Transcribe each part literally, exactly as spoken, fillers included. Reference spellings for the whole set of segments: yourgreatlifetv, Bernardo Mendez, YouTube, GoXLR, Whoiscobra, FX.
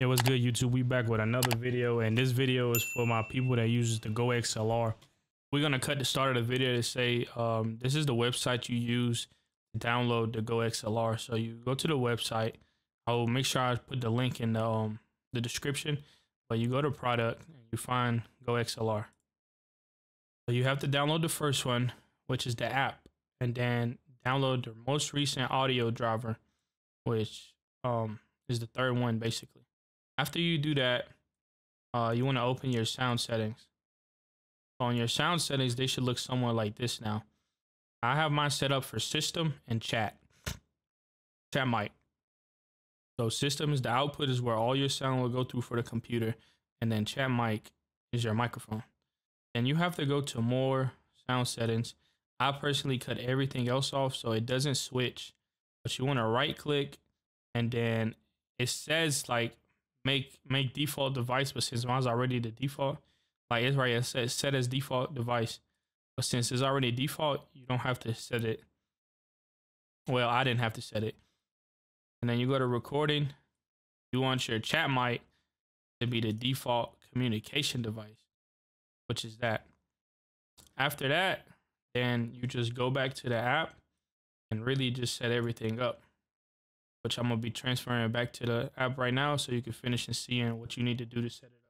It was good, YouTube. We back with another video, and this video is for my people that uses the Go X L R. We're gonna cut the start of the video to say um, this is the website you use to download the Go X L R. So you go to the website. I will make sure I put the link in the um, the description. But you go to product and you find Go X L R. So you have to download the first one, which is the app, and then download the most recent audio driver, which um, is the third one basically. After you do that, uh, you want to open your sound settings. On your sound settings, they should look somewhere like this now. I have mine set up for system and chat. Chat mic. So system is the output, is where all your sound will go through for the computer. And then chat mic is your microphone. And you have to go to more sound settings. I personally cut everything else off so it doesn't switch. But you want to right click, and then it says like, Make make default device, but since mine's already the default, like it's right, it says set as default device. But since it's already default, you don't have to set it. Well, I didn't have to set it. And then you go to recording. You want your chat mic to be the default communication device, which is that. After that, then you just go back to the app and really just set everything up, which I'm going to be transferring back to the app right now so you can finish and seeing what you need to do to set it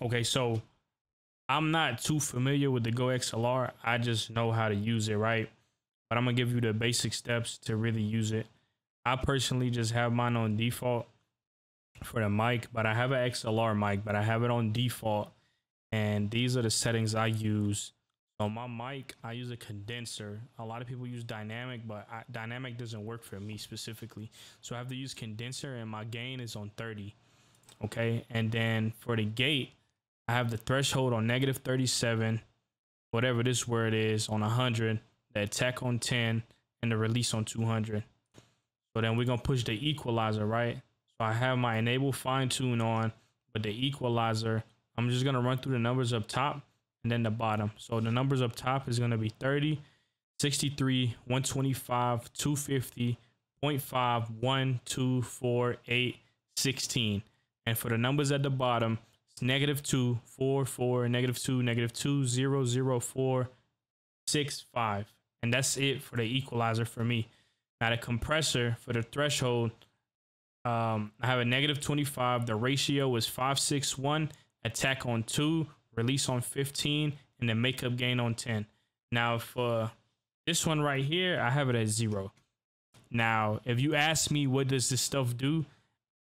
up. Okay, so I'm not too familiar with the Go X L R. I just know how to use it, right? But I'm going to give you the basic steps to really use it. I personally just have mine on default for the mic, but I have an X L R mic, but I have it on default. And these are the settings I use. On my mic, I use a condenser. A lot of people use dynamic, but I, dynamic doesn't work for me specifically. So I have to use condenser, and my gain is on thirty. Okay, and then for the gate, I have the threshold on negative thirty-seven, whatever this word is, on one hundred, the attack on ten, and the release on two hundred. So then we're going to push the equalizer, right? So I have my enable fine tune on, but the equalizer, I'm just going to run through the numbers up top. And then the bottom. So the numbers up top is going to be thirty, sixty-three, one twenty-five, two fifty, zero point five, one, two, four, eight, sixteen. And for the numbers at the bottom, it's negative two, four, four, negative two, negative two, zero, zero, four, six, five. And that's it for the equalizer for me. Now the compressor for the threshold, um, I have a negative twenty-five. The ratio is five six one, attack on two, release on fifteen, and then makeup gain on ten. Now for this one right here, I have it at zero. Now, if you ask me what does this stuff do,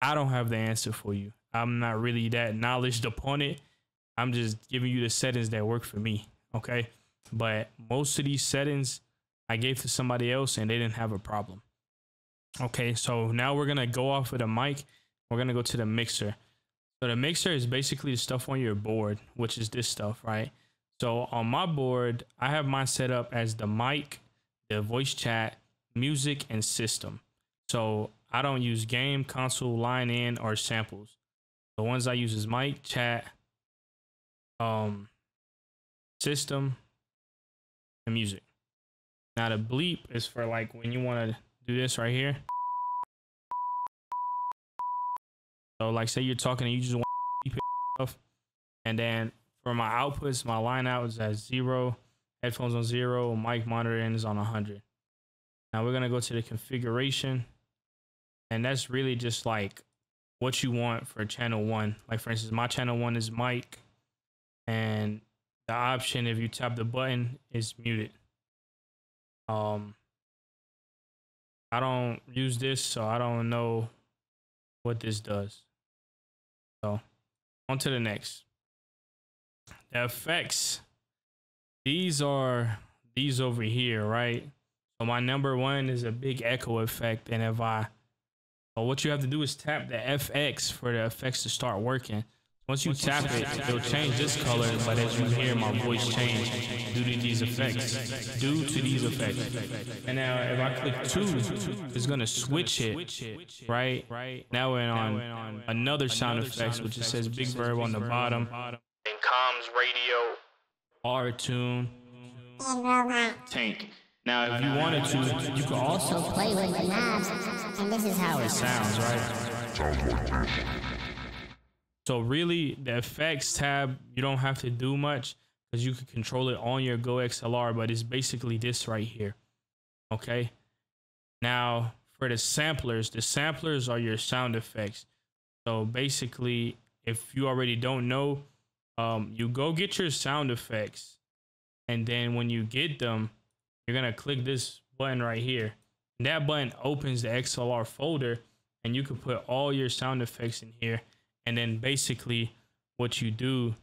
I don't have the answer for you. I'm not really that knowledgeable upon it. I'm just giving you the settings that work for me, okay? But most of these settings I gave to somebody else and they didn't have a problem. Okay, so now we're gonna go off of the mic. We're gonna go to the mixer. So the mixer is basically the stuff on your board, which is this stuff, right? So on my board, I have mine set up as the mic, the voice chat, music, and system. So I don't use game, console, line in, or samples. The ones I use is mic, chat, um, system, and music. Now the bleep is for like when you want to do this right here. So like say you're talking and you just want to keep it off. And then for my outputs, my line out is at zero, headphones on zero, mic monitoring is on one hundred. Now we're going to go to the configuration. And that's really just like what you want for channel one. Like for instance, my channel one is mic. And the option, if you tap the button, is muted. Um, I don't use this, so I don't know what this does. So on to the next. The effects. These are these over here, right? So my number one is a big echo effect. And if I, well, what you have to do is tap the F X for the effects to start working. Once you Once tap you it, tap, it'll change this color, but as you hear my voice change due to these effects, due to these effects. And now if I click two, it's gonna switch it, right? Now we're on another sound effects, which just says Big Verb on the bottom. And comms, radio, R tune, and robot, tank. Now, if you wanted to, you could also play with the knobs, and this is how it sounds, right? Sounds like this. So really, the effects tab, you don't have to do much because you can control it on your Go X L R, but it's basically this right here, okay? Now, for the samplers, the samplers are your sound effects. So basically, if you already don't know, um, you go get your sound effects, and then when you get them, you're gonna click this button right here. And that button opens the X L R folder, and you can put all your sound effects in here. And then basically what you do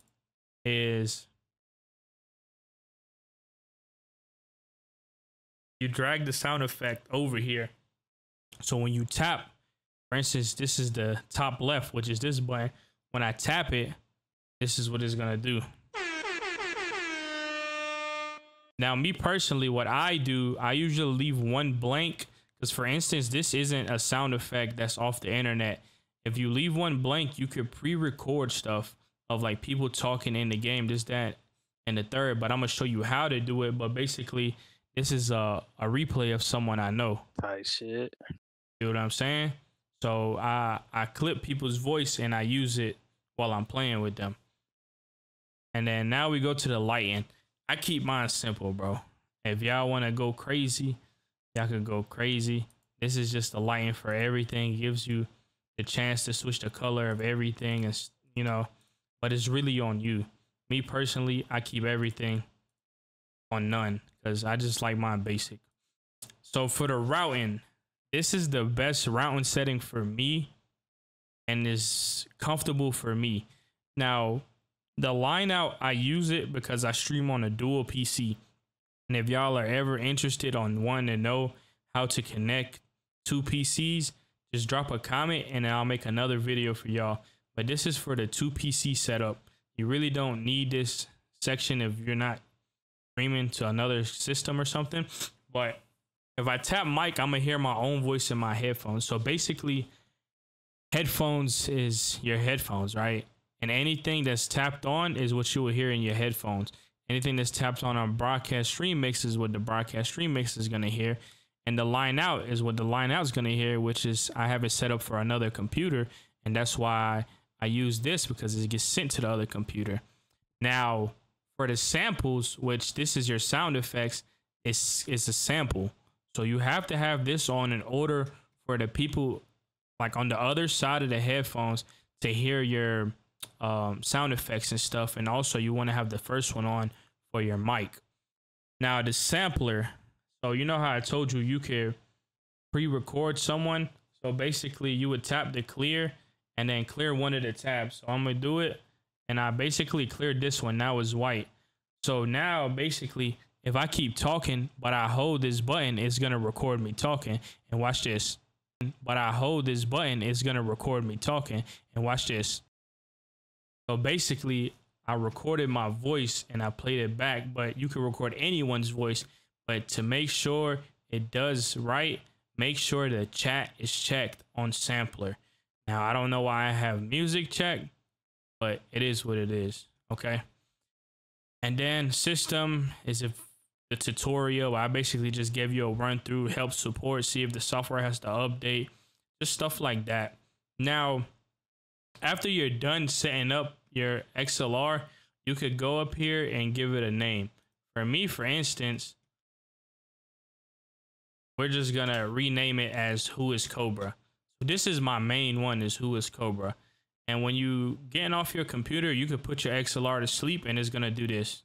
is you drag the sound effect over here. So when you tap, for instance, this is the top left, which is this button. When I tap it, this is what it's gonna do. Now, me personally, what I do, I usually leave one blank because, for instance, this isn't a sound effect that's off the internet. If you leave one blank, you could pre-record stuff of like people talking in the game, this, that, and the third. But I'm going to show you how to do it. But basically, this is a, a replay of someone I know. Tight shit. You know what I'm saying? So I, I clip people's voice and I use it while I'm playing with them. And then now we go to the lighting. I keep mine simple, bro. If y'all want to go crazy, y'all can go crazy. This is just the lighting for everything. It gives you the chance to switch the color of everything, and you know, but it's really on you. Me personally, I keep everything on none because I just like mine basic. So for the routing, this is the best routing setting for me, and is comfortable for me. Now, the line out, I use it because I stream on a dual P C. And if y'all are ever interested on one to know how to connect two P Cs, just drop a comment and I'll make another video for y'all. But this is for the two P C setup. You really don't need this section if you're not streaming to another system or something. But if I tap mic, I'm going to hear my own voice in my headphones. So basically, headphones is your headphones, right? And anything that's tapped on is what you will hear in your headphones. Anything that's tapped on on broadcast stream mix is what the broadcast stream mix is going to hear. And the line out is what the line out is going to hear, which is I have it set up for another computer. And that's why I use this, because it gets sent to the other computer. Now, for the samples, which this is your sound effects, it's, it's a sample. So you have to have this on in order for the people like on the other side of the headphones to hear your um sound effects and stuff, and also you want to have the first one on for your mic. Now the sampler, so you know how I told you you could pre-record someone. So basically you would tap the clear and then clear one of the tabs. So I'm gonna do it, and I basically cleared this one. Now it's white. So now basically if I keep talking but I hold this button, it's gonna record me talking. And watch this. But I hold this button, it's gonna record me talking. And watch this. So basically, I recorded my voice and I played it back, but you can record anyone's voice. But to make sure it does right, make sure the chat is checked on sampler. Now, I don't know why I have music checked, but it is what it is. Okay. And then system is if the tutorial. I basically just gave you a run through, help support, see if the software has to update, just stuff like that. Now, after you're done setting up your X L R, you could go up here and give it a name. For me, for instance, we're just going to rename it as Whoiscobra. So this is my main one, is Whoiscobra. And when you getting off your computer, you could put your X L R to sleep and it's going to do this.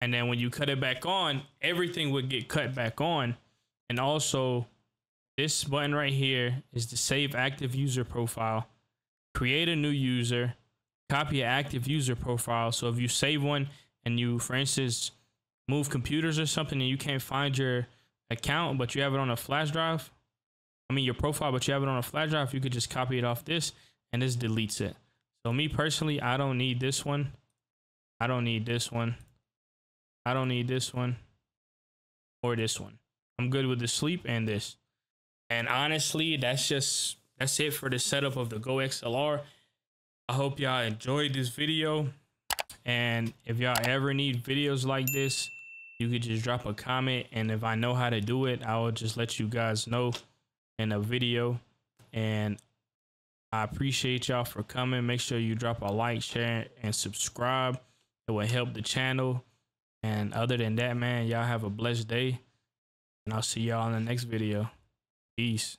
And then when you cut it back on, everything would get cut back on. And also, this button right here is to save active user profile, create a new user, copy an active user profile. So if you save one and you, for instance, move computers or something and you can't find your account, but you have it on a flash drive, I mean your profile, but you have it on a flash drive, you could just copy it off this and this deletes it. So me personally, I don't need this one. I don't need this one. I don't need this one or this one. I'm good with the sleep and this. And honestly, that's just, that's it for the setup of the Go X L R. I hope y'all enjoyed this video. And if y'all ever need videos like this, you could just drop a comment, and if I know how to do it, I will just let you guys know in a video. And I appreciate y'all for coming. Make sure you drop a like, share, and subscribe. It will help the channel. And other than that, man, y'all have a blessed day, and I'll see y'all in the next video. Peace.